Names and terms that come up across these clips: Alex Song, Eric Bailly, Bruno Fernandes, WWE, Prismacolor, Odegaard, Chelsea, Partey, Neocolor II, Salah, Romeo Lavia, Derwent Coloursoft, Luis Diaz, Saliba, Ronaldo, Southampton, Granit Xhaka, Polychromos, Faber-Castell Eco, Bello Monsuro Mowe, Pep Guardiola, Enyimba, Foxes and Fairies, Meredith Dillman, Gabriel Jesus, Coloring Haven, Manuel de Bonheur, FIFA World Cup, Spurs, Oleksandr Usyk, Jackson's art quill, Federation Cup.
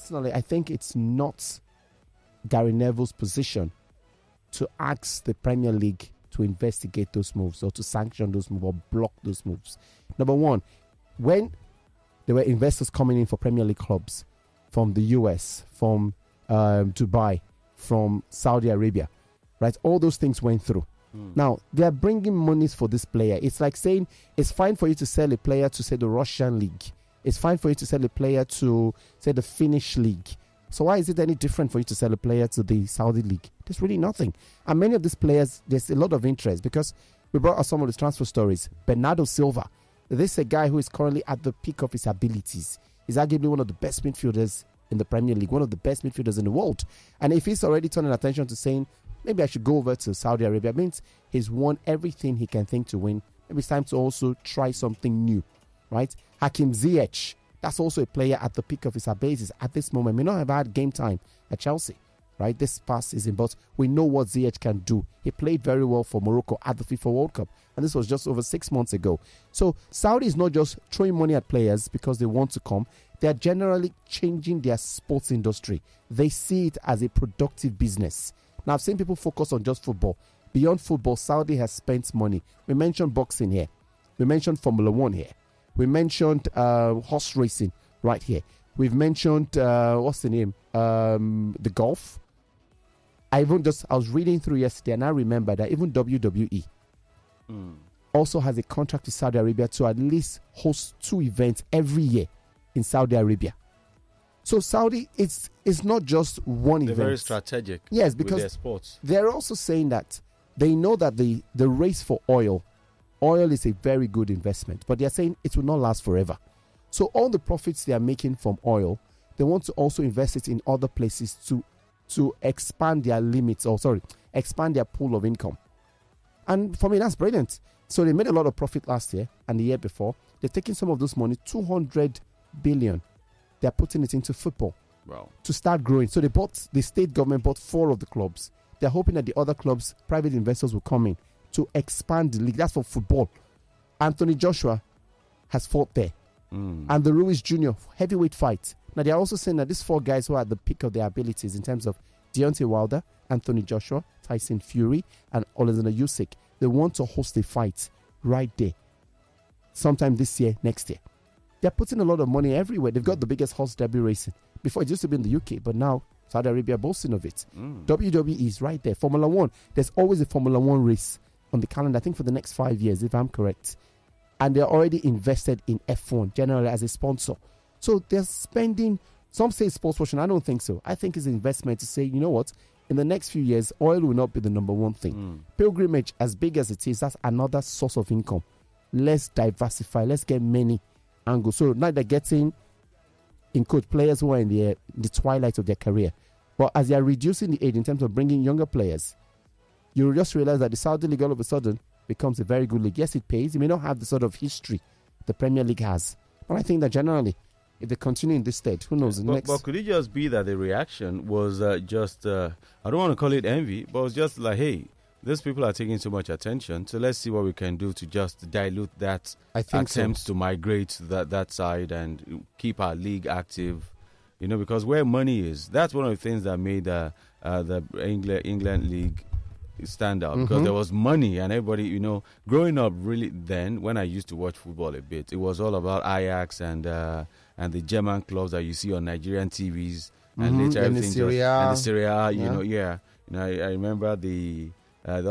personally, I think it's not Gary Neville's position to ask the Premier League to investigate those moves or to sanction those moves or block those moves. Number one, when there were investors coming in for Premier League clubs from the US, from Dubai, from Saudi Arabia, right? All those things went through. Now, they are bringing monies for this player. It's like saying it's fine for you to sell a player to, say, the Russian league. It's fine for you to sell a player to, say, the Finnish league. So why is it any different for you to sell a player to the Saudi league? There's really nothing. And many of these players, there's a lot of interest because we brought us some of the transfer stories. Bernardo Silva, this is a guy who is currently at the peak of his abilities. He's arguably one of the best midfielders in the Premier League, one of the best midfielders in the world. And if he's already turning attention to saying, maybe I should go over to Saudi Arabia, it means he's won everything he can think to win. Maybe it's time to also try something new, right? Hakim Ziyech, that's also a player at the peak of his abilities at this moment. May not have had game time at Chelsea, right, this past season, but we know what Ziyech can do. He played very well for Morocco at the FIFA World Cup, and this was just over 6 months ago. So Saudi is not just throwing money at players because they want to come. They are generally changing their sports industry. They see it as a productive business. Now, I've seen people focus on just football. Beyond football, Saudi has spent money. We mentioned boxing here. We mentioned Formula One here. We mentioned horse racing right here. We've mentioned, what's the name? The golf. I was reading through yesterday and I remember that even WWE also has a contract with Saudi Arabia to at least host 2 events every year in Saudi Arabia. So Saudi, it's not just one event. They're very strategic. Yes, because with their sports. They're also saying that they know that the race for oil is a very good investment, but they're saying it will not last forever. So all the profits they are making from oil, they want to also invest it in other places to expand their limits, expand their pool of income. And for me, that's brilliant. So they made a lot of profit last year and the year before. They're taking some of this money, 200 billion. They're putting it into football to start growing. So the state government bought 4 of the clubs. They're hoping that the other clubs, private investors will come in to expand the league. That's for football. Anthony Joshua has fought there. And the Ruiz Jr. heavyweight fight. Now, they're also saying that these 4 guys who are at the peak of their abilities in terms of Deontay Wilder, Anthony Joshua, Tyson Fury, and Oleksandr Usyk, they want to host a fight right there sometime this year, next year. They're putting a lot of money everywhere. They've got the biggest horse derby racing. Before, it used to be in the UK, but now Saudi Arabia boasting of it. WWE is right there. Formula One. There's always a Formula One race on the calendar, I think, for the next 5 years, if I'm correct. And they're already invested in F1, generally as a sponsor. So they're spending, some say sports washing. I don't think so. I think it's an investment to say, you know what, in the next few years, oil will not be the number one thing. Pilgrimage, as big as it is, that's another source of income. Let's diversify. Let's get many angles. So now they're getting, in quote, players who are in the twilight of their career. But as they're reducing the age in terms of bringing younger players, you just realize that the Saudi League all of a sudden becomes a very good league. Yes, it pays. It may not have the sort of history the Premier League has. But I think that generally, if they continue in this state, who knows? But could it just be that the reaction was I don't want to call it envy, but it was just like, hey, these people are taking so much attention, so let's see what we can do to just dilute that to migrate that side and keep our league active. You know, because where money is, that's one of the things that made the England League stand out, because there was money and everybody, you know, growing up really then, when I used to watch football a bit, it was all about Ajax and the German clubs that you see on Nigerian TVs and later and everything. And the Serie A, I remember all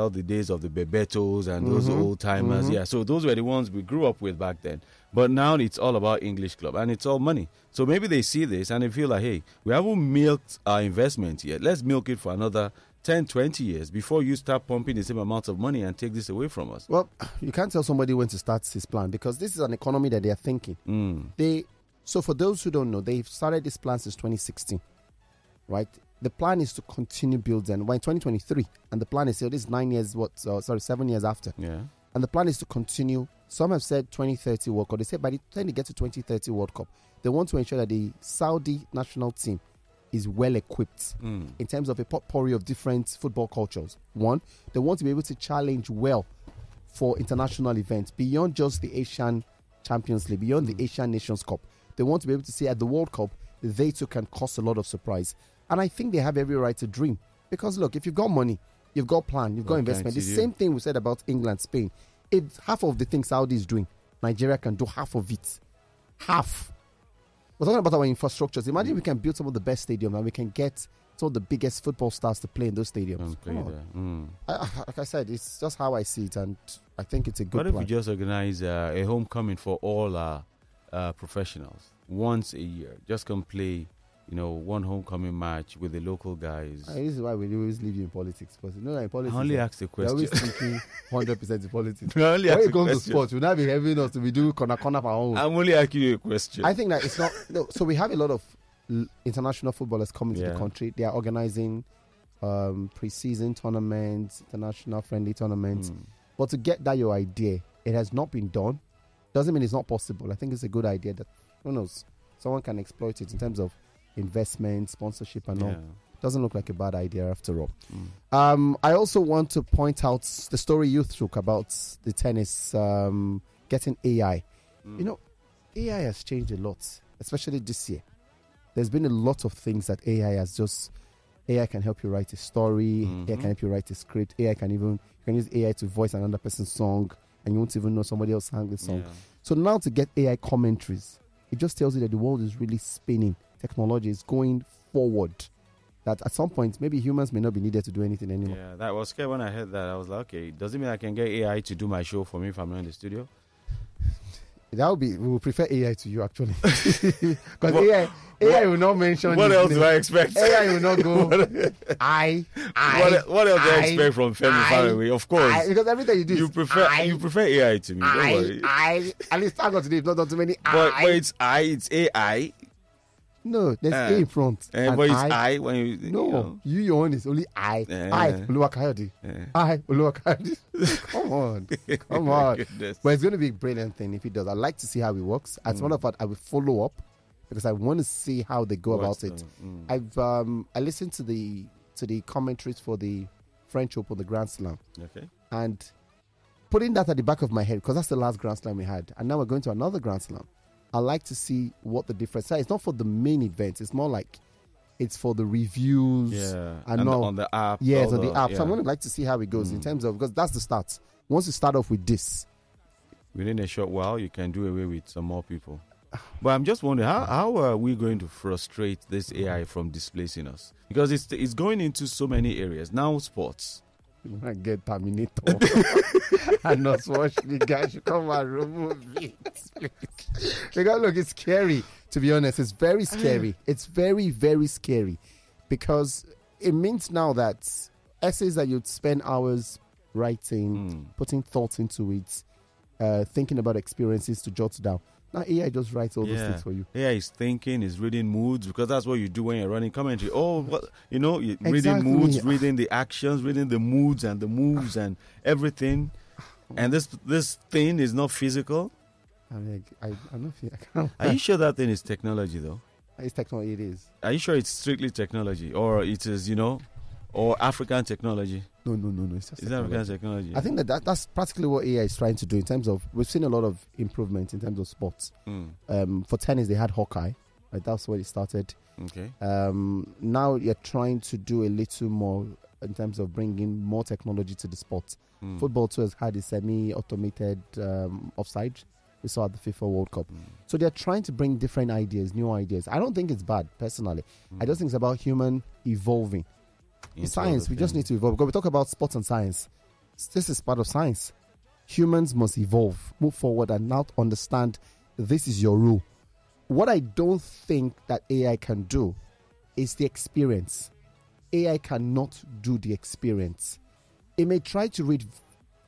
the days of the Bebetos and those old timers. So those were the ones we grew up with back then. But now it's all about English club and it's all money. So maybe they see this and they feel like, hey, we haven't milked our investment yet. Let's milk it for another 10, 20 years before you start pumping the same amount of money and take this away from us. Well, you can't tell somebody when to start his plan because this is an economy that they are thinking. So for those who don't know, they've started this plan since 2016, right? The plan is to continue building. We're in 2023, and the plan is, this is 7 years after. Yeah. And the plan is to continue. Some have said 2030 World Cup. They say by the time they get to 2030 World Cup, they want to ensure that the Saudi national team is well equipped in terms of a potpourri of different football cultures. One, they want to be able to challenge well for international events beyond just the Asian Champions League, beyond the Asian Nations Cup. They want to be able to say at the World Cup, they too can cause a lot of surprise. And I think they have every right to dream. Because look, if you've got money, you've got plan, you've got investment. The same thing we said about England, Spain. It's half of the thing Saudi is doing. Nigeria can do half of it. Half. We're talking about our infrastructures. Imagine we can build some of the best stadiums and we can get some of the biggest football stars to play in those stadiums. Like I said, it's just how I see it, and I think it's a good plan. What if we just organize a homecoming for all our professionals once a year? Just come play, you know, one homecoming match with the local guys. This is why we always leave you in politics. Because you know that in politics, I only ask the question. You're always thinking 100% in politics. When it comes to sports, you'll not be having us to be doing corner for our own. I'm only asking you a question. I think that it's not. No, so we have a lot of international footballers coming to the country. They are organizing pre-season tournaments, international friendly tournaments. But to get that your idea, it has not been done. Doesn't mean it's not possible. I think it's a good idea that, who knows, someone can exploit it in terms of investment, sponsorship, and all. Doesn't look like a bad idea after all. I also want to point out the story you took about the tennis, getting AI. You know, AI has changed a lot, especially this year. There's been a lot of things that AI has just... AI can help you write a story. AI can help you write a script. AI can even... You can use AI to voice another person's song and you won't even know somebody else sang the song. So now to get AI commentaries, it just tells you that the world is really spinning. Technology is going forward. That at some point, maybe humans may not be needed to do anything anymore. Yeah, that was scary when I heard that. I was like, okay, does it mean I can get AI to do my show for me if I'm not in the studio? That would be, we would prefer AI to you actually. Because AI will not mention. What else do I expect? AI will not go. What else do I expect from Femi Family? Of course. Because everything you do, you prefer AI to me. Don't worry. At least I got today, not too many. But it's AI. No, there's A in front. But it's I when you. No, your own is only I. I, Oluwakayode. I, Oluwakayode. Come on. But it's going to be a brilliant thing if it does. I'd like to see how it works. As a matter of fact, I will follow up because I want to see how they go about it. I've I listened to the commentaries for the French Open, the Grand Slam. Okay. And putting that at the back of my head because that's the last Grand Slam we had, and now we're going to another Grand Slam. I like to see what the difference is. It's not for the main events. It's more like it's for the reviews. And on the app. Yes, on the app. Yeah. So I'm going to like to see how it goes in terms of, because that's the start. Once you start off with this. Within a short while, you can do away with some more people. But I'm just wondering, how are we going to frustrate this AI from displacing us? Because it's going into so many areas. Now sports. You might get Terminator and not watch the guy. You come and remove it. Because look, it's scary. To be honest, it's very scary. It's very, very scary because it means now that essays that you'd spend hours writing, putting thoughts into it, thinking about experiences to jot down. Now AI just writes all those things for you. AI is thinking, is reading moods, because that's what you do when you're running commentary. Reading moods, reading the actions, reading the moods and the moves and everything. And this thing is not physical. I can't. Are you sure that thing is technology though? It's technology. It is. Are you sure it's strictly technology, or it is, or African technology? No. It's just African technology. I think that's practically what AI is trying to do in terms of, we've seen a lot of improvement in terms of sports. For tennis, they had Hawkeye. Right? That's where it started. Okay. Now you're trying to do a little more in terms of bringing more technology to the sport. Football too has had a semi-automated offside. We saw at the FIFA World Cup. So they're trying to bring different ideas, new ideas. I don't think it's bad, personally. I just think it's about human evolving. In science, we just need to evolve. Because we talk about sports and science. This is part of science. Humans must evolve, move forward, and now understand this is your rule. What I don't think that AI can do is the experience. AI cannot do the experience. It may try to read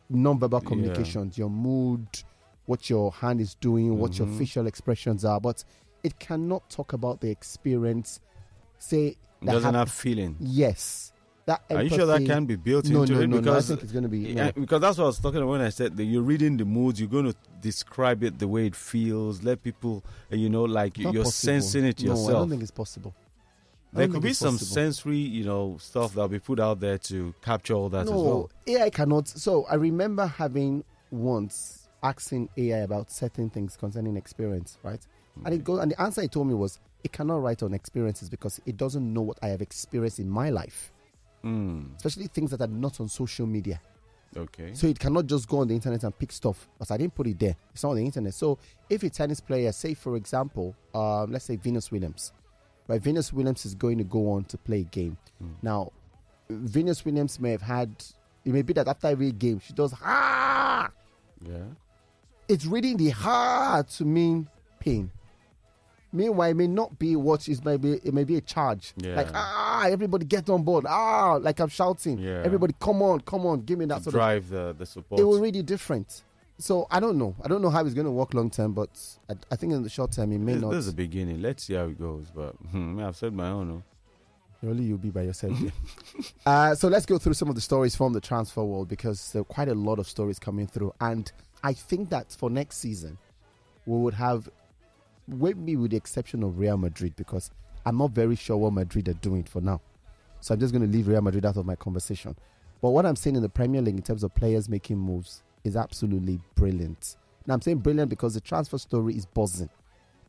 non-verbal communications, your mood, what your hand is doing, what your facial expressions are, but it cannot talk about the experience. Say that doesn't have feeling. Yes. That empathy. Are you sure that can be built into it? No, I think it's going to be. Yeah. Because that's what I was talking about when I said that you're reading the moods, you're going to describe it the way it feels, let people, like you're possible. Sensing it yourself. No, I don't think it's possible. There could be some sensory, stuff that'll be put out there to capture all that as well. No, AI cannot. So I remember having once asking AI about certain things concerning experience, right? And the answer it told me was, it cannot write on experiences because it doesn't know what I have experienced in my life. Mm. Especially things that are not on social media. Okay. So it cannot just go on the internet and pick stuff because I didn't put it there. It's not on the internet. So if a tennis player, say for example, let's say Venus Williams, right? Venus Williams is going to go on to play a game. Mm. Now, Venus Williams may have had, it may be that after every game she does ha. Yeah. It's reading the ha to mean pain. Meanwhile, it may not be what is maybe it may be a charge. Yeah. Like everybody get on board. Like I'm shouting. Yeah. Everybody, come on, come on, give me that sort of drive the support. It will really different. So I don't know. I don't know how it's going to work long term, but I think in the short term it may not. This is the beginning. Let's see how it goes. But I've said my own. Only you'll be by yourself. Yeah. So let's go through some of the stories from the transfer world because there are quite a lot of stories coming through, and I think that for next season we would have. Maybe with the exception of Real Madrid, because I'm not very sure what Madrid are doing for now. So I'm just going to leave Real Madrid out of my conversation. But what I'm saying in the Premier League in terms of players making moves is absolutely brilliant. Now I'm saying brilliant because the transfer story is buzzing.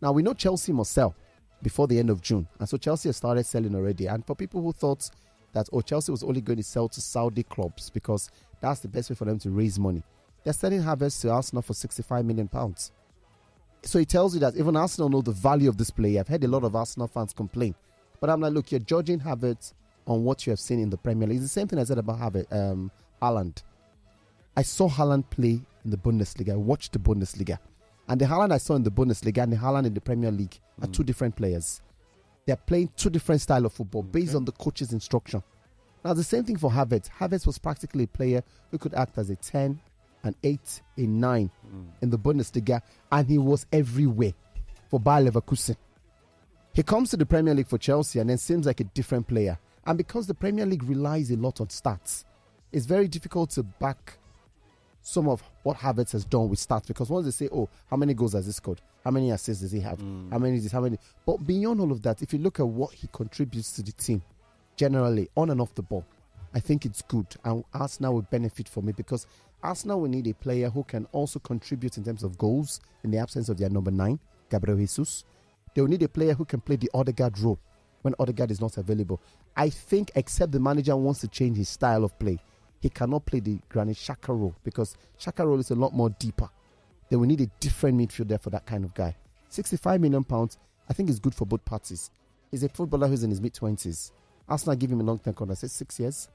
Now we know Chelsea must sell before the end of June. And so Chelsea has started selling already. And for people who thought that, oh, Chelsea was only going to sell to Saudi clubs because that's the best way for them to raise money. They're selling Havertz to Arsenal for £65 million. So it tells you that even Arsenal know the value of this player. I've heard a lot of Arsenal fans complain. But I'm like, look, you're judging Havertz on what you have seen in the Premier League. It's the same thing I said about Havertz, Haaland. I saw Haaland play in the Bundesliga. I watched the Bundesliga. And the Haaland I saw in the Bundesliga and the Haaland in the Premier League are two different players. They're playing two different styles of football based on the coach's instruction. Now, the same thing for Havertz. Havertz was practically a player who could act as a 10, an 8, a 9 in the Bundesliga, and he was everywhere for Bayer Leverkusen. He comes to the Premier League for Chelsea and then seems like a different player. And because the Premier League relies a lot on stats, it's very difficult to back some of what Havertz has done with stats, because once they say, oh, how many goals has he scored? How many assists does he have? How many is this? How many? But beyond all of that, if you look at what he contributes to the team, generally, on and off the ball, I think it's good. And Arsenal will benefit from it because Arsenal will need a player who can also contribute in terms of goals in the absence of their number 9, Gabriel Jesus. They will need a player who can play the Odegaard role when Odegaard is not available. I think except the manager wants to change his style of play, he cannot play the Granit Xhaka role because Xhaka role is a lot more deeper. They will need a different midfielder for that kind of guy. £65 million, I think is good for both parties. He's a footballer who's in his mid-20s. Arsenal give him a long-term contract, say 6 years.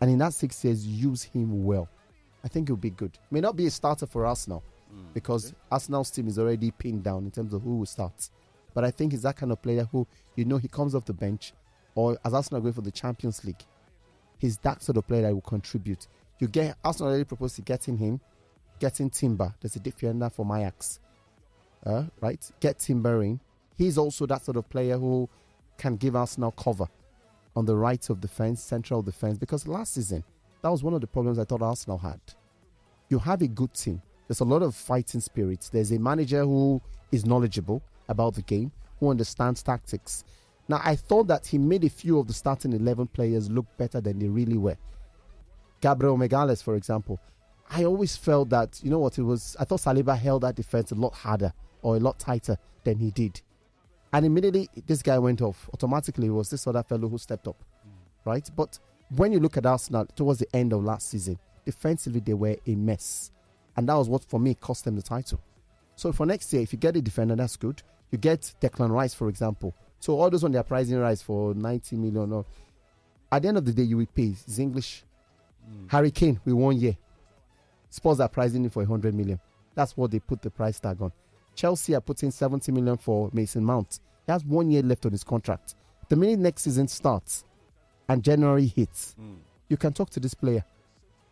And in that 6 years, use him well. I think it will be good. May not be a starter for Arsenal because Arsenal's team is already pinned down in terms of who will start. But I think he's that kind of player who, you know, he comes off the bench, or as Arsenal are going for the Champions League, he's that sort of player that will contribute. You get Arsenal already proposed to getting him, getting Timber. There's a defender from Ajax, right? Get Timber in. He's also that sort of player who can give Arsenal cover on the right of the fence, central defense, because last season, that was one of the problems I thought Arsenal had. You have a good team. There's a lot of fighting spirits. There's a manager who is knowledgeable about the game, who understands tactics. Now, I thought that he made a few of the starting 11 players look better than they really were. Gabriel Mac Allister, for example. I always felt that, you know what it was? I thought Saliba held that defense a lot harder or a lot tighter than he did. And immediately, this guy went off. Automatically, it was this other fellow who stepped up, right? But when you look at Arsenal towards the end of last season, defensively they were a mess. And that was what, for me, cost them the title. So for next year, if you get a defender, that's good. You get Declan Rice, for example. So all those on their pricing Rice for 90 million. Or, at the end of the day, you will pay. It's English. Harry Kane, with 1 year. Spurs are pricing him for 100 million. That's what they put the price tag on. Chelsea are putting 70 million for Mason Mount. He has 1 year left on his contract. The minute next season starts, and January hits, you can talk to this player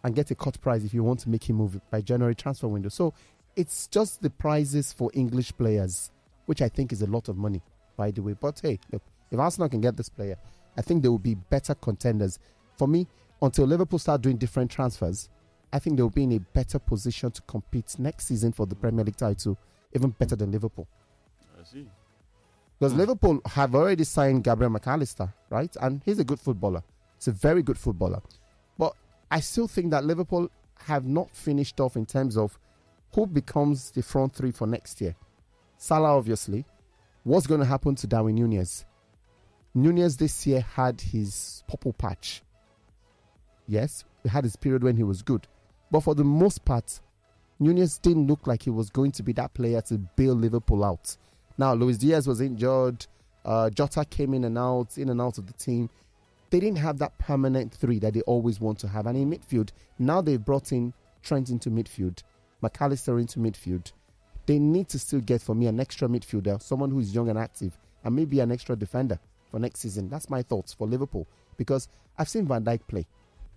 and get a cut price if you want to make him move by January transfer window. So it's just the prices for English players, which I think is a lot of money, by the way. But hey, look, if Arsenal can get this player, I think they will be better contenders. For me, until Liverpool start doing different transfers, I think they will be in a better position to compete next season for the Premier League title, even better than Liverpool. I see. Because Liverpool have already signed Gabriel Mac Allister, right? And he's a good footballer. He's a very good footballer. But I still think that Liverpool have not finished off in terms of who becomes the front three for next year. Salah, obviously. What's going to happen to Darwin Núñez? Núñez this year had his purple patch. Yes, he had his period when he was good. But for the most part, Núñez didn't look like he was going to be that player to bail Liverpool out. Now, Luis Diaz was injured. Jota came in and out of the team. They didn't have that permanent three that they always want to have. And in midfield, now they've brought in Trent into midfield, Mac Allister into midfield. They need to still get, for me, an extra midfielder, someone who is young and active, and maybe an extra defender for next season. That's my thoughts for Liverpool, because I've seen Van Dijk play.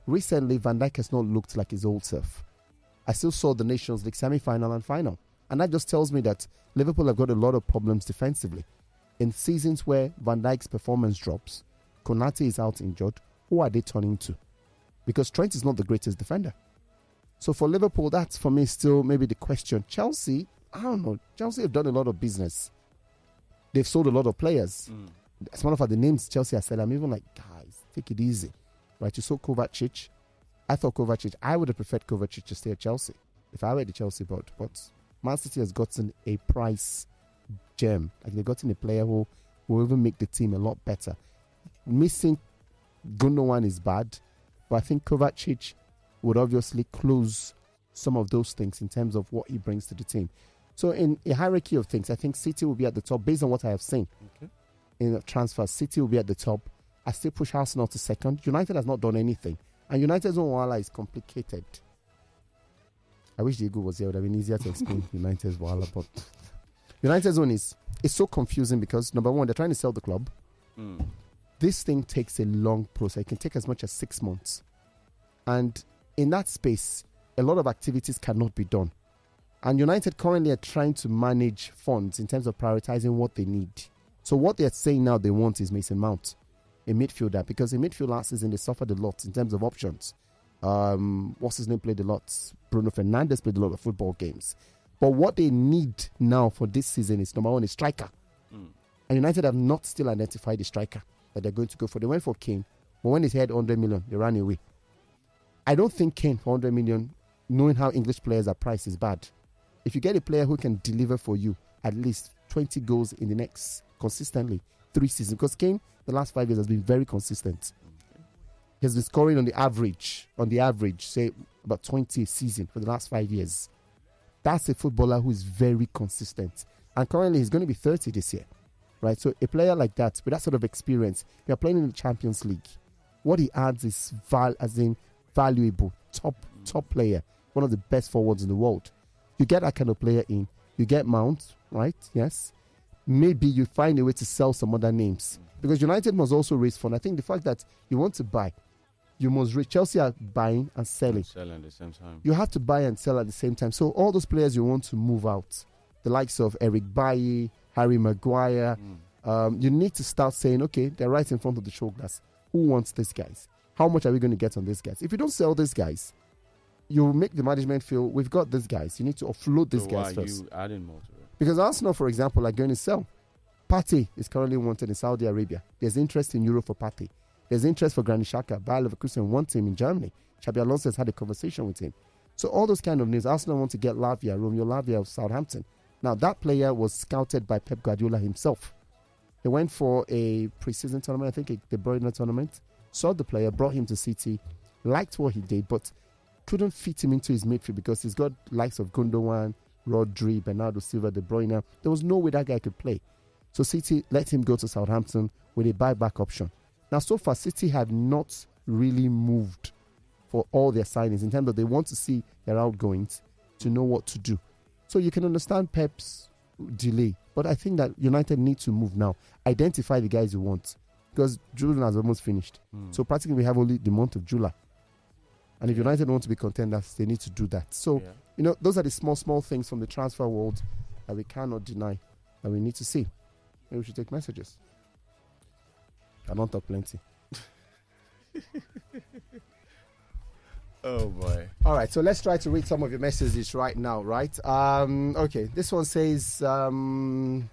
Recently, Van Dijk has not looked like his old self. I still saw the Nations League semi-final and final. And that just tells me that Liverpool have got a lot of problems defensively. In seasons where Van Dijk's performance drops, Konate is out injured, who are they turning to? Because Trent is not the greatest defender. So for Liverpool, that's for me still maybe the question. Chelsea, I don't know. Chelsea have done a lot of business. They've sold a lot of players. As a matter of fact, the names Chelsea has said, I'm even like, guys, take it easy. Right, you saw Kovacic. I thought Kovacic, I would have preferred Kovacic to stay at Chelsea if I were the Chelsea board. But Man City has gotten a price gem. Like, they've gotten a player who will even make the team a lot better. Missing Gundogan is bad, but I think Kovacic would obviously close some of those things in terms of what he brings to the team. So in a hierarchy of things, I think City will be at the top based on what I have seen. Okay. In transfers, City will be at the top. I still push Arsenal to second. United has not done anything. And United's own Wala is complicated. I wish Diego was here. It would have been easier to explain United's Wala. But United's own is it's so confusing because, number one, they're trying to sell the club. This thing takes a long process. It can take as much as 6 months. And in that space, a lot of activities cannot be done. And United currently are trying to manage funds in terms of prioritizing what they need. So what they're saying now they want is Mason Mount, a midfielder, because in midfield last season they suffered a lot in terms of options. What's his name played a lot? Bruno Fernandes played a lot of football games. But what they need now for this season is, number one, a striker. And United have not still identified a striker that they're going to go for. They went for Kane, but when they had 100 million, they ran away. I don't think Kane for 100 million, knowing how English players are priced, is bad. If you get a player who can deliver for you at least 20 goals in the next, consistently, 3 seasons, because Kane, the last 5 years, has been very consistent. He has been scoring on the average, say, about 20 a season for the last 5 years. That's a footballer who is very consistent. And currently, he's going to be 30 this year. Right, so a player like that, with that sort of experience, you're playing in the Champions League. What he adds is valuable, top player, one of the best forwards in the world. You get that kind of player in, you get Mount, right? Yes. Maybe you find a way to sell some other names. Because United must also raise funds. I think the fact that you want to buy, you must raise. Chelsea are buying and selling. Selling at the same time. You have to buy and sell at the same time. So all those players you want to move out, the likes of Eric Bailly, Harry Maguire. You need to start saying, okay, they're right in front of the show glass. Who wants these guys? How much are we going to get on these guys? If you don't sell these guys, you'll make the management feel, we've got these guys. You need to offload these guys first. So why are you adding more to it? Because Arsenal, for example, are going to sell. Partey is currently wanted in Saudi Arabia. There's interest in Europe for Partey. There's interest for Granit Xhaka. Bayer Leverkusen wants him in Germany. Xabi Alonso has had a conversation with him. So all those kind of names. Arsenal want to get Lavia, Romeo Lavia of Southampton. Now, that player was scouted by Pep Guardiola himself. He went for a preseason tournament, I think the De Bruyne tournament, saw the player, brought him to City, liked what he did, but couldn't fit him into his midfield because he's got likes of Gundogan, Rodri, Bernardo Silva, De Bruyne. There was no way that guy could play. So City let him go to Southampton with a buyback option. Now, so far, City have not really moved for all their signings in terms of they want to see their outgoings to know what to do. So you can understand Pep's delay. But I think that United need to move now. Identify the guys you want. Because June has almost finished. So practically we have only the month of July. And if United want to be contenders, they need to do that. So, you know, those are the small things from the transfer world that we cannot deny, that we need to see. Maybe we should take messages. I don't talk plenty. Oh, boy. All right, so let's try to read some of your messages right now, right? Okay, this one says, you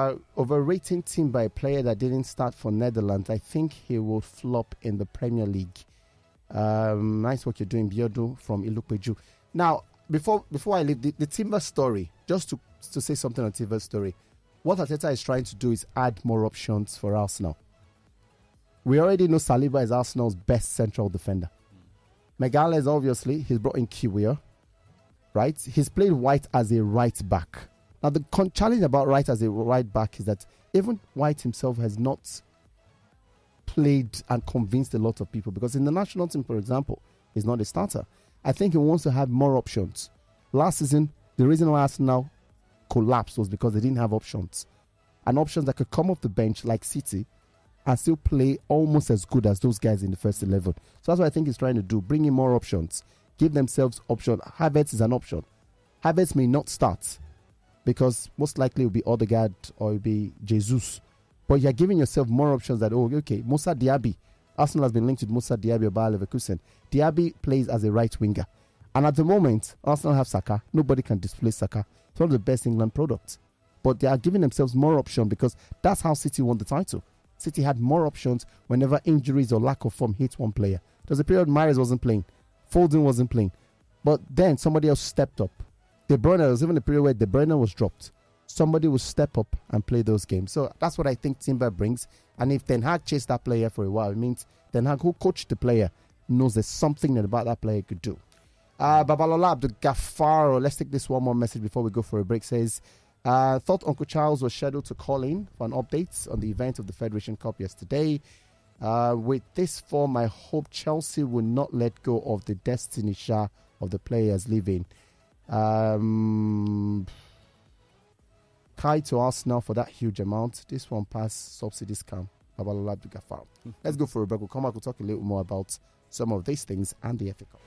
are overrating team by a player that didn't start for Netherlands. I think he will flop in the Premier League. Nice work you're doing, Biodo from Ilupeju. Now, before I leave, the Timber story, just to to say something on Silva's story. What Arteta is trying to do is add more options for Arsenal. We already know Saliba is Arsenal's best central defender. Magalhaes, obviously, he's brought in Kiwior, right? He's played White as a right back. Now, the challenge about White as a right back is that even White himself has not played and convinced a lot of people, because in the national team, for example, he's not a starter. I think he wants to have more options. Last season, the reason why Arsenal collapsed was because they didn't have options. And options that could come off the bench like City and still play almost as good as those guys in the first 11. So that's what I think he's trying to do. Bring in more options. Give themselves options. Havertz is an option. Havertz may not start, because most likely it will be Odegaard or it will be Jesus. But you're giving yourself more options that, oh, okay, Moussa Diaby. Arsenal has been linked with Moussa Diaby or Bayer Leverkusen. Diaby plays as a right winger. And at the moment, Arsenal have Saka. Nobody can displace Saka. It's one of the best England products. But they are giving themselves more options, because that's how City won the title. City had more options whenever injuries or lack of form hit one player. There was a period Mahrez wasn't playing. Foden wasn't playing. But then somebody else stepped up. De Bruyne, there was even a period where De Bruyne was dropped. Somebody will step up and play those games. So that's what I think Timber brings. And if Ten Hag chased that player for a while, it means Ten Hag, who coached the player, knows there's something about that player could do. Babalola Abdul Gaffaro, let's take this one more message before we go for a break, says, thought Uncle Charles was scheduled to call in for an update on the event of the Federation Cup yesterday. With this form, I hope Chelsea will not let go of the destiny share of the players leaving. Kai to Arsenal for that huge amount. This one pass subsidy scam. Babalola Abdul Gaffaro. Let's go for a break. We'll come back. We'll talk a little more about some of these things and the FA Cup.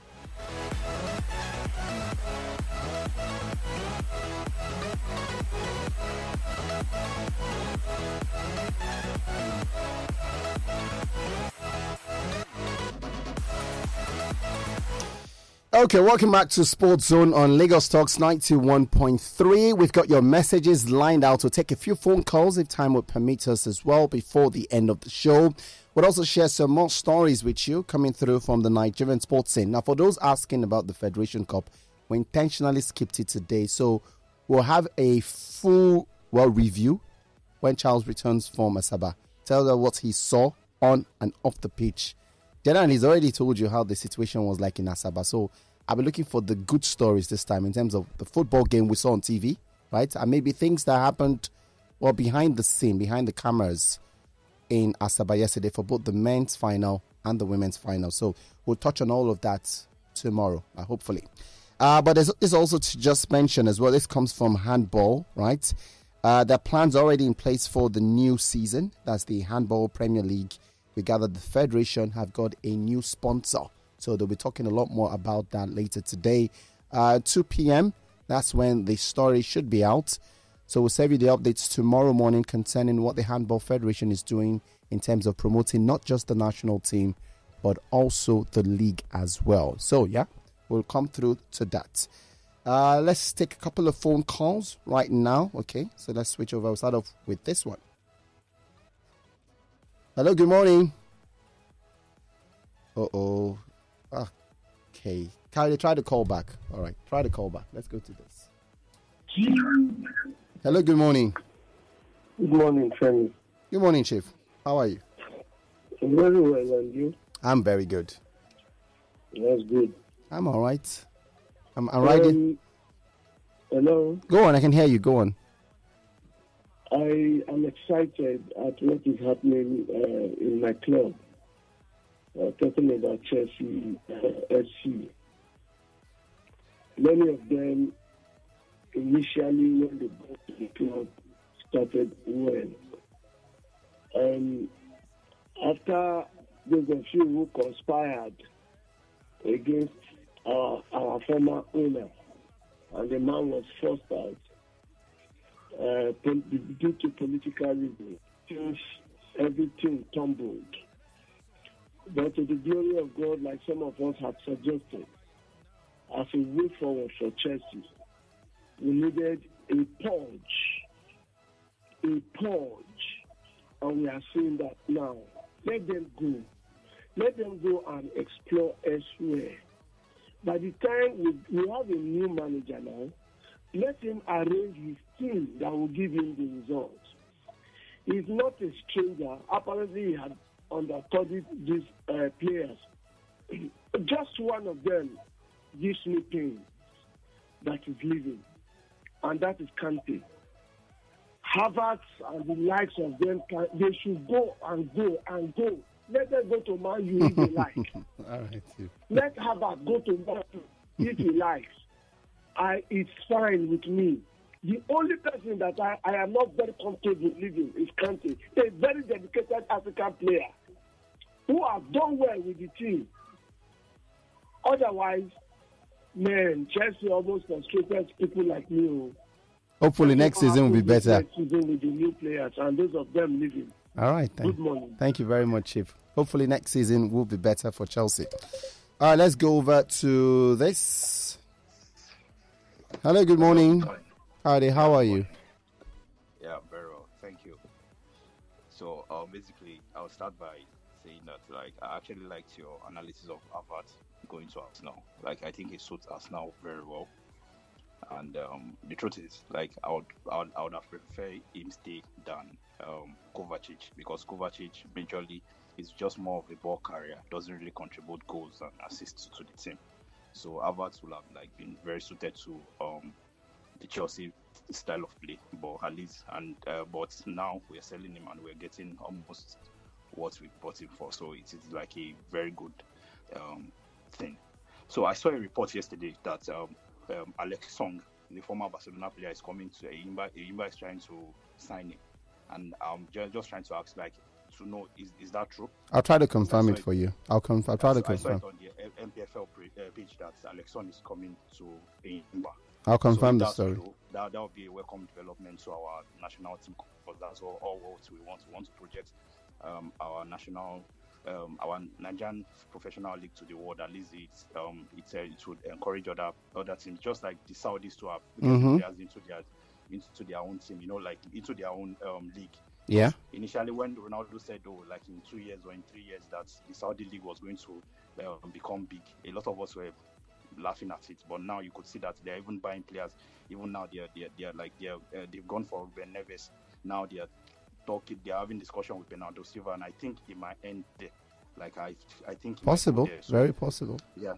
Okay, welcome back to Sports Zone on Lagos Talks 91.3. We've got your messages lined out. We'll take a few phone calls if time would permit us as well before the end of the show. We'll also share some more stories with you coming through from the Nigerian sports scene. Now, for those asking about the Federation Cup, we intentionally skipped it today. So we'll have a full review when Charles returns from Asaba. Tell her what he saw on and off the pitch. General, he's already told you how the situation was like in Asaba. So I'll be looking for the good stories this time in terms of the football game we saw on TV, right? And maybe things that happened behind the scene, behind the cameras in Asaba yesterday for both the men's final and the women's final. So we'll touch on all of that tomorrow, hopefully. But it's also to just mention as well, this comes from handball, right? There are plans already in place for the new season. That's the Handball Premier League. We gather the Federation have got a new sponsor. So they'll be talking a lot more about that later today. 2 p.m., that's when the story should be out. So we'll save you the updates tomorrow morning concerning what the Handball Federation is doing in terms of promoting not just the national team, but also the league as well. So, yeah, we'll come through to that. Let's take a couple of phone calls right now. Okay, so let's switch over. We'll start off with this one. Hello, good morning. Uh-oh. Okay. Kylie, try to call back. All right, try to call back. Let's go to this. Hello, good morning. Good morning, friend. Good morning, Chief. How are you? Very well, and you? I'm very good. That's good. I'm all right. I'm riding. Hello? Go on, I can hear you. Go on. I am excited at what is happening in my club. Talking about Chelsea FC. Many of them initially, when they got to the club, started well. And after there's a few who conspired against our former owner, and the man was forced out. Due to political reasons, everything tumbled. But to the glory of God, like some of us have suggested, as a way forward for Chelsea, we needed a purge, and we are seeing that now. Let them go. Let them go and explore elsewhere. By the time we have a new manager now, Let him arrange his team that will give him the results. He's not a stranger. Apparently, he had understudied these players. Just one of them gives me pain that is leaving, and that is Kante. Havertz and the likes of them, they should go and go and go. Let them go to Man U if they like. All right, let Havertz go to Man U if he likes. It's fine with me. The only person that I am not very comfortable leaving is Kante, a very dedicated African player who has done well with the team. Otherwise, man, Chelsea almost frustrated people like me. Hopefully next season will be better. Next season with the new players and those of them leaving. All right. Good morning. Thank you very much, Chief. Hopefully next season will be better for Chelsea. All right, let's go over to this. Hello, good morning. Howdy, how are you? Yeah, very well. Thank you. So, basically, I'll start by saying that, like, I actually liked your analysis of Havertz going to Arsenal. Like, I think he suits Arsenal very well. And the truth is, like, I would have preferred him stay than Kovacic, because Kovacic majorly is just more of a ball carrier, doesn't really contribute goals and assists to the team. So Havertz will have, like, been very suited to the Chelsea style of play, but at least, and but now we're selling him and we're getting almost what we bought him for. So it is like a very good thing. So I saw a report yesterday that Alex Song, the former Barcelona player, is coming to Imba is trying to sign him, and I'm just trying to ask, like, to know is that true? I'll try to confirm it for you. I'll try to confirm. I saw it on the MPFL page that Alex Song is coming to Imba. I'll confirm the story. True, that would be a welcome development to our national team, because that's all what we want to project our national. Our Nigerian professional league to the world. At least it would encourage other teams, just like the Saudis, to have players into their own team, you know, like into their own league. Yeah. Initially, when Ronaldo said, like in 2 years or in 3 years, that the Saudi league was going to become big, a lot of us were laughing at it. But now you could see that they're even buying players. Even now, they've gone for Ben Neves. Now they are. They are having discussion with Bernardo Silva, and I think it might end there. Like I think possible, so, very possible. Yeah,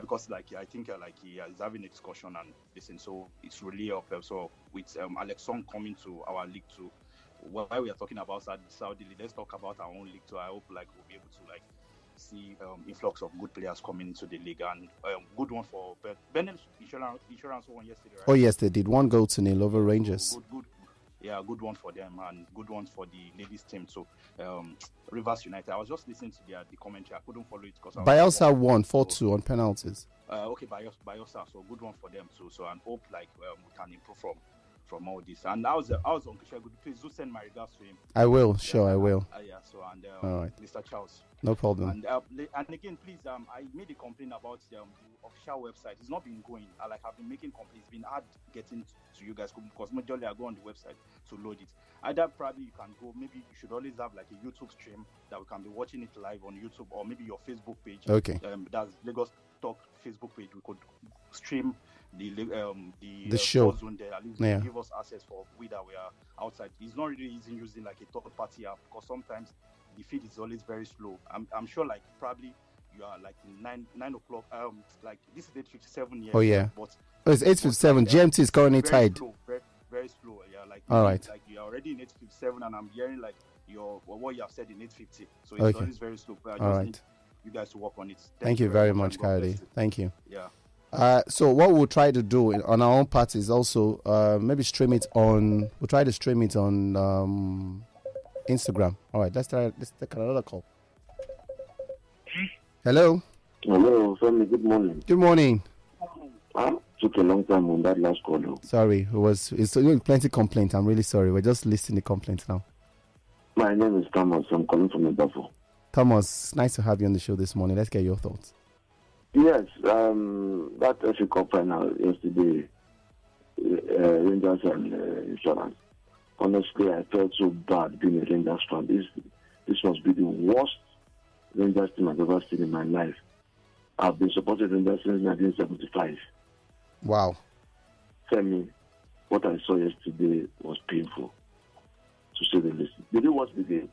because like I think like he is having a discussion and listen. So it's really up. So with Alex Song coming to our league too, while we are talking about Saudi league, let's talk about our own league too. I hope like we'll be able to like see influx of good players coming into the league, and good one for Ben Insurance won yesterday. Right? Oh yes, they did 1 goal to nil over Rangers. Good. Yeah, good one for them and good one for the ladies team. So, Rivers United. I was just listening to the commentary. I couldn't follow it because Bielsa won 4-2 on penalties. Okay, Bielsa. So good one for them too. So and hope like we can improve from all this. And how's Uncle Shegun? Please do send my regards to him. I will. Sure, I will. Yeah. So and all right. Mr. Charles. No problem. And again, please. I made a complaint about the official website. It's not been going. I've been making complaints. It's been hard getting to you guys because majorly I go on the website to load it. Either probably you can go. Maybe you should always have like a YouTube stream that we can be watching it live on YouTube, or maybe your Facebook page. Okay. That's Lagos Talk Facebook page. We could stream the show zone there. At least give us access for we that we are outside. It's not really easy using like a third party app because sometimes. The feed is always very slow. I'm sure, like probably you are like 9 o'clock. Like this is 8:57 here. Oh yeah, but it's 8:57. GMT is currently tied. Very slow. Yeah, like all right. Like you are already in 8:57, and I'm hearing like what you have said in 8:50. So it's always very slow. But I just need you guys to work on it. Thank you very much, Kyrie. Thank you. Yeah. So what we'll try to do on our own part is also maybe stream it on. We'll try to stream it on. Instagram. All right, let's take another call. Hello, family. Good morning. I took a long time on that last call though. Sorry, it's plenty of complaints. I'm really sorry. We're just listing the complaints now. My name is Thomas. I'm calling from the Buffalo. Thomas, nice to have you on the show this morning. Let's get your thoughts. Yes, that FA Cup final yesterday, Rangers and Insurance. Honestly, I felt so bad being a Rangers fan. This must be the worst Rangers team I've ever seen in my life. I've been supporting Rangers since 1975. Wow. tell me, what I saw yesterday was painful, to say the least. Did you watch the game?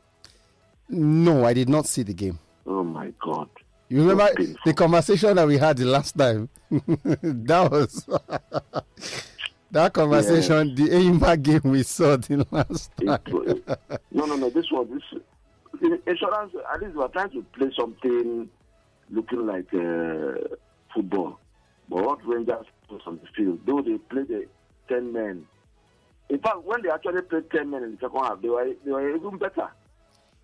No, I did not see the game. Oh, my God. You remember the conversation that we had the last time? That was... that conversation, yes. The Aimba game we saw the last time. No. This was... This, insurance, at least we were trying to play something looking like football. But what Rangers put on the field, though they played the 10 men. In fact, when they actually played 10 men in the second half, they were even better.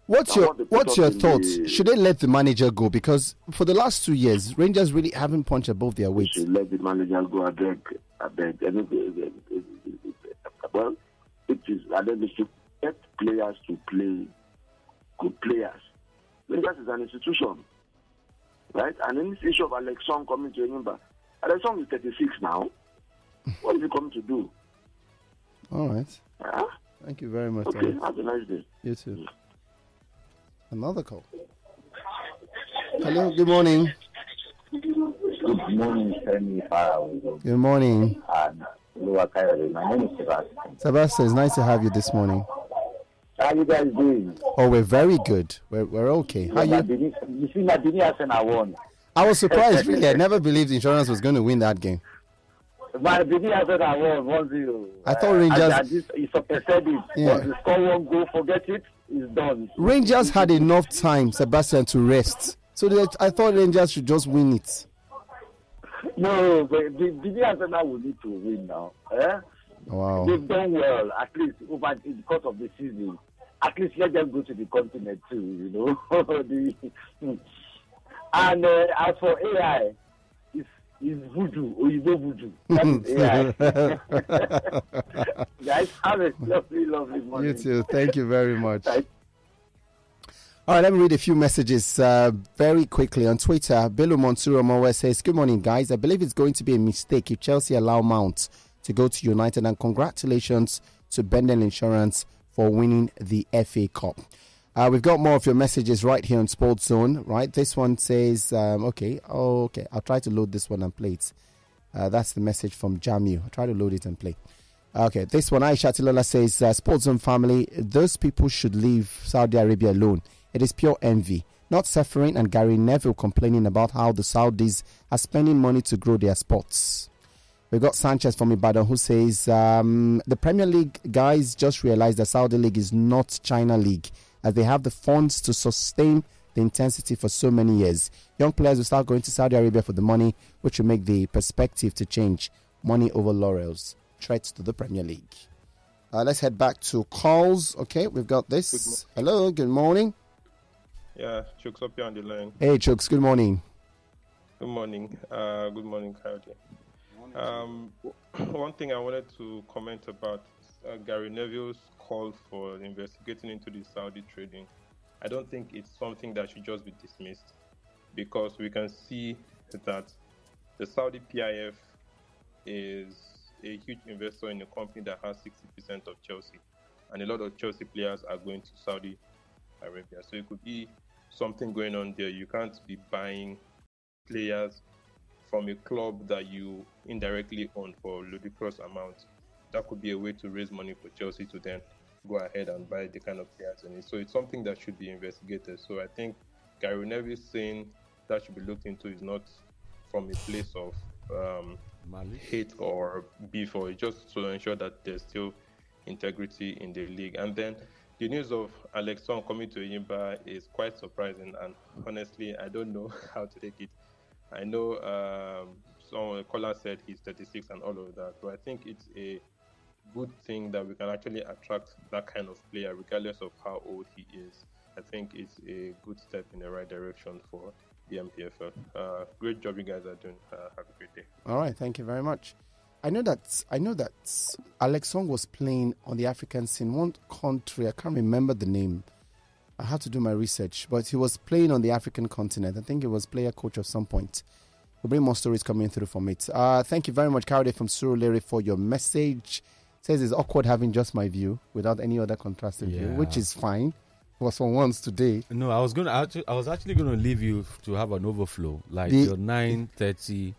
What's your thoughts? Should they let the manager go? Because for the last 2 years, Rangers really haven't punched above their weight. Should let the manager go. I beg. Well, it is. I think they should let players to play good players. Rangers is an institution, right? And in this issue of Alex Song coming to remember, Alex Song is 36 now. What is he coming to do? All right. Huh? Thank you very much. Okay. Have a nice day. You too. Yeah. Another call. Hello, good morning. Good morning, Femi Farawo. Good morning. My name is Sebastian. Sebastian, it's nice to have you this morning. How are you guys doing? Oh, we're very good. We're okay. How are you? You see, I won. I was surprised, really. I never believed insurance was going to win that game. But I won 1-0. I thought Rangers... You score one goal, forget it. Is done. Rangers had enough time, Sebastian, to rest. So I thought Rangers should just win it. No, but the Arsenal will need to win now. Eh? Wow. They've done well, at least over the course of the season. At least let them go to the continent too, you know. And as for AI, it's voodoo, or Oyibo voodoo. That is AI. Guys, have a lovely, lovely morning. You too. Thank you very much. All right, let me read a few messages very quickly. On Twitter, Bello Monsuro Mowe says, good morning, guys. I believe it's going to be a mistake if Chelsea allow Mount to go to United. And congratulations to Bendel Insurance for winning the FA Cup. We've got more of your messages right here on Sports Zone, right? This one says, okay, I'll try to load this one and play it. That's the message from Jamil. I'll try to load it and play. Okay, this one, Aisha Tilola says, Sports Zone family, those people should leave Saudi Arabia alone. It is pure envy. Not suffering and Gary Neville complaining about how the Saudis are spending money to grow their sports. We've got Sanchez from Ibadan who says, the Premier League guys just realized that Saudi League is not China League, as they have the funds to sustain the intensity for so many years. Young players will start going to Saudi Arabia for the money, which will make the perspective to change. Money over laurels. Threats to the Premier League. Let's head back to calls. Okay, we've got this. Hello, good morning. Yeah, Chooks up here on the line. Hey, Chooks, good morning. Good morning. Good morning, Kyle. One thing I wanted to comment about Gary Neville's call for investigating into the Saudi trading. I don't think it's something that should just be dismissed, because we can see that the Saudi PIF is a huge investor in a company that has 60% of Chelsea, and a lot of Chelsea players are going to Saudi Arabia. So it could be something going on there. You can't be buying players from a club that you indirectly own for ludicrous amounts. That could be a way to raise money for Chelsea to then go ahead and buy the kind of players in it. So it's something that should be investigated. So I think Gary Neville saying that should be looked into is not from a place of hate or beef, or just to ensure that there's still integrity in the league. And then the news of Alex Song coming to Enyimba is quite surprising, and honestly, I don't know how to take it. I know some caller said he's 36 and all of that, but I think it's a good thing that we can actually attract that kind of player regardless of how old he is. I think it's a good step in the right direction for the MPFL. Great job you guys are doing. Have a great day. All right, thank you very much. I know that Alex Song was playing on the African scene, one country, I can't remember the name. I had to do my research, but he was playing on the African continent. I think he was player coach at some point. We'll bring more stories coming through from it. Thank you very much, Karade from Surulere, for your message. Says it's awkward having just my view without any other contrasting view, which is fine. It was for once today. No, I was actually going to leave you to have an overflow, like your 9:30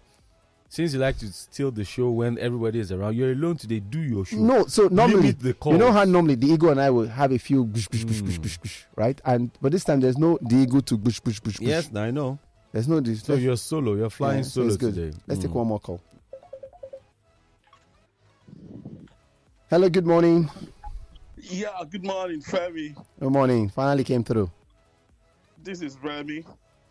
Since you like to steal the show when everybody is around, you're alone today. Do your show. No, so normally, you know how normally the ego and I will have a few, right? And but this time there's no the ego to bush. Yes, I know. There's no this. So you're solo. You're flying solo today. Let's take one more call. Hello. Good morning. Yeah. Good morning, Femi. Good morning. Finally came through. This is Remy.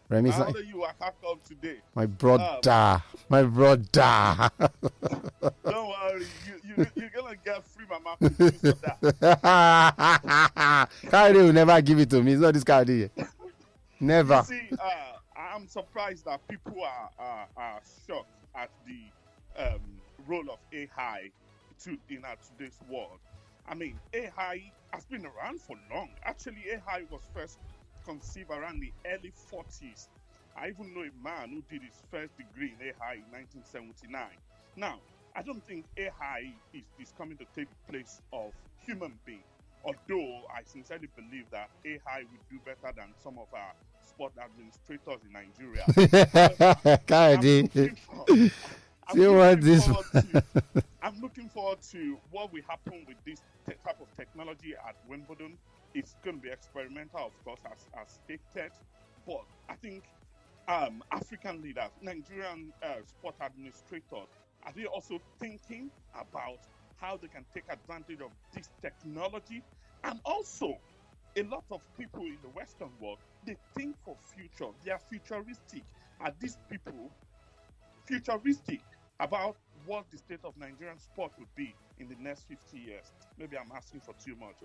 Remy's how do you have come today? My brother. My brother. Don't worry. You're going to get free mama for that. Kari will never give it to me. It's not this Kari. Never. You see, I'm surprised that people are shocked at the role of AI in our today's world. I mean, AI has been around for long. Actually, AI was first conceived around the early 40s. I even know a man who did his first degree in AI in 1979. Now, I don't think AI is coming to take the place of human being, although I sincerely believe that AI will do better than some of our sport administrators in Nigeria. I'm looking forward to what will happen with this type of technology at Wimbledon. It's going to be experimental, of course, as stated. But I think African leaders, Nigerian sport administrators, are they also thinking about how they can take advantage of this technology? And also, a lot of people in the Western world, they think for future. They are futuristic. Are these people futuristic about what the state of Nigerian sport would be in the next 50 years. Maybe I'm asking for too much.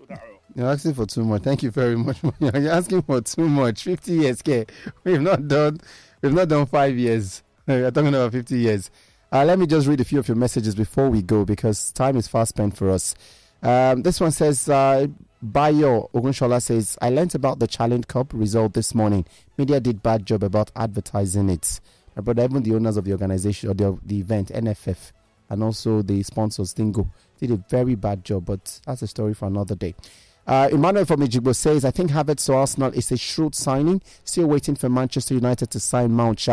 You're asking for too much. Thank you very much. You're asking for too much. 50 years, okay. We've not done 5 years. We're talking about 50 years. Let me just read a few of your messages before we go because time is fast spent for us. This one says, Bayo Ogunshola says, I learnt about the Challenge Cup result this morning. Media did bad job about advertising it. But even the owners of the organization or the event, NFF, and also the sponsors, Dingo, did a very bad job. But that's a story for another day. Emmanuel from Ejigbo says, I think Havertz to Arsenal is a shrewd signing. Still waiting for Manchester United to sign Mount.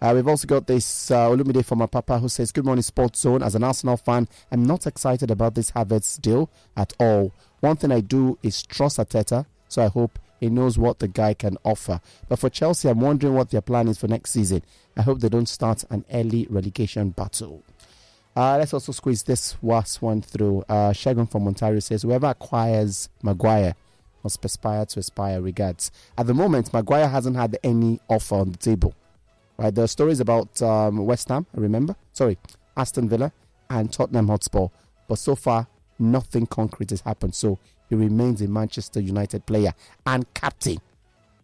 We've also got this Olumide from my papa who says, good morning, Sports Zone. As an Arsenal fan, I'm not excited about this Havertz deal at all. One thing I do is trust Arteta, so I hope he knows what the guy can offer. But for Chelsea, I'm wondering what their plan is for next season. I hope they don't start an early relegation battle. Let's also squeeze this last one through. Shagun from Ontario says, whoever acquires Maguire must perspire to aspire. Regards. At the moment, Maguire hasn't had any offer on the table. Right? There are stories about West Ham, Aston Villa and Tottenham Hotspur. But so far, nothing concrete has happened. So, he remains a Manchester United player and captain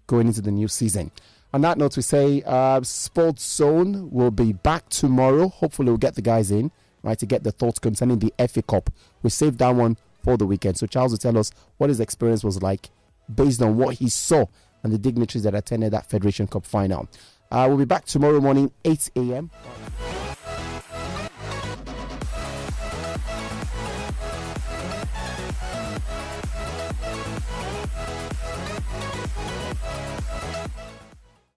going into the new season. On that note, we say Sports Zone will be back tomorrow. Hopefully, we'll get the guys in to get the thoughts concerning the FA Cup. We saved that one for the weekend. So Charles will tell us what his experience was like based on what he saw and the dignitaries that attended that Federation Cup final. We'll be back tomorrow morning, 8 a.m.